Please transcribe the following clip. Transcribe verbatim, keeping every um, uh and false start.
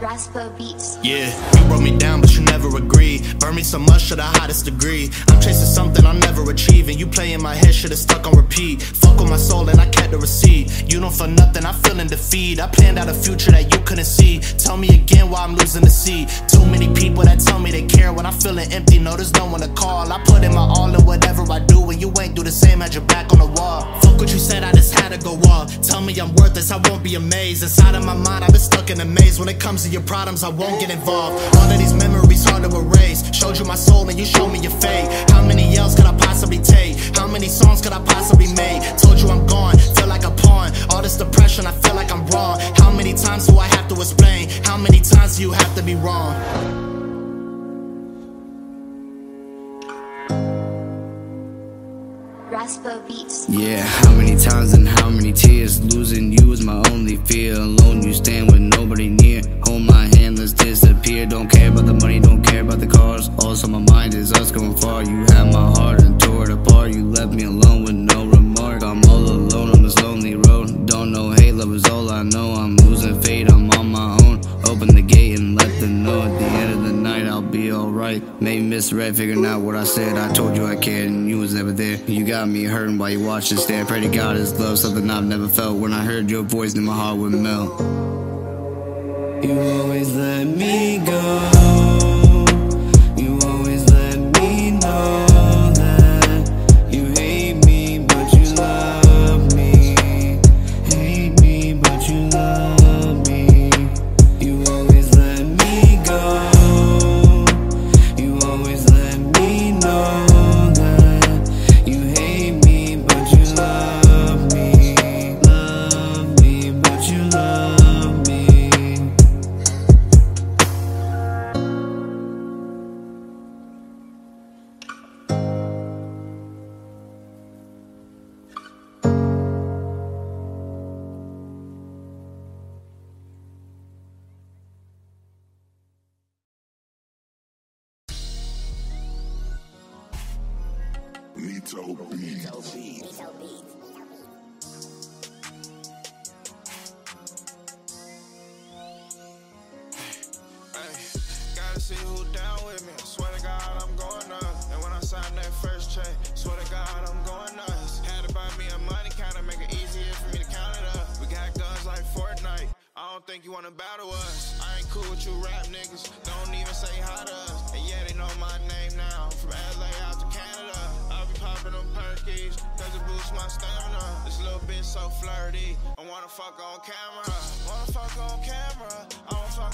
Raspo beats. Yeah, you broke me down, but you never agreed. Burn me so much to the hottest degree. I'm chasing something I'm never achieving. You play in my head, should've stuck on repeat. Fuck with my soul and I kept the receipt. You don't feel nothing, I'm feeling defeat. I planned out a future that you couldn't see. Tell me again why I'm losing the seat. Too many people that tell me they care. When I'm feeling empty, no, there's no one to call. I put in my all in whatever I do, and you ain't do the same, had your back on the wall. Fuck what you said, I just had to go off. Tell me I'm worthless, I won't be amazed. Inside of my mind, I've been stuck in a maze. When it comes to your problems, I won't get involved. All of these memories hard to erase. Showed you my soul and you showed me your fate. How many else could I possibly take? How many songs could I possibly make? Told you I'm gone, feel like a pawn. All this depression, I feel like I'm wrong. How many times do I have to explain? How many times do you have to be wrong? Yeah, how many times and how many tears? Losing you is my only fear. Alone you stand with nobody near. Hold my hand, let's disappear. Don't care about the money, don't care about the cars. All on my mind is us going far. You had my heart and tore it apart. You left me alone with no remark. I'm all alone on this lonely road. Don't know hate, love is all I know. I'm losing fate, I'm on my own. Open the gate and let them know. At the end of the night, I'll be alright. Maybe misread, figuring out what I said. I told you I cared and you was never there. You got me hurting while you watch and stare. Pray to God it's love, something I've never felt. When I heard your voice, then my heart would melt. You always let me go. Meeto B. See who down with me. Swear to God, I'm going nuts. And when I signed that first check, swear to God, I'm going nuts. Had to buy me a money counter, make it easier for me to count it up. We got guns like Fortnite. I don't think you wanna battle us. I ain't cool with you rap niggas. Don't even say hi to us. And yeah, they know my name now. From L A out to Canada. I'll be popping them perkies, cause it boosts my stamina. This little bitch so flirty. I wanna fuck on camera. Wanna fuck on camera. I wanna fuck on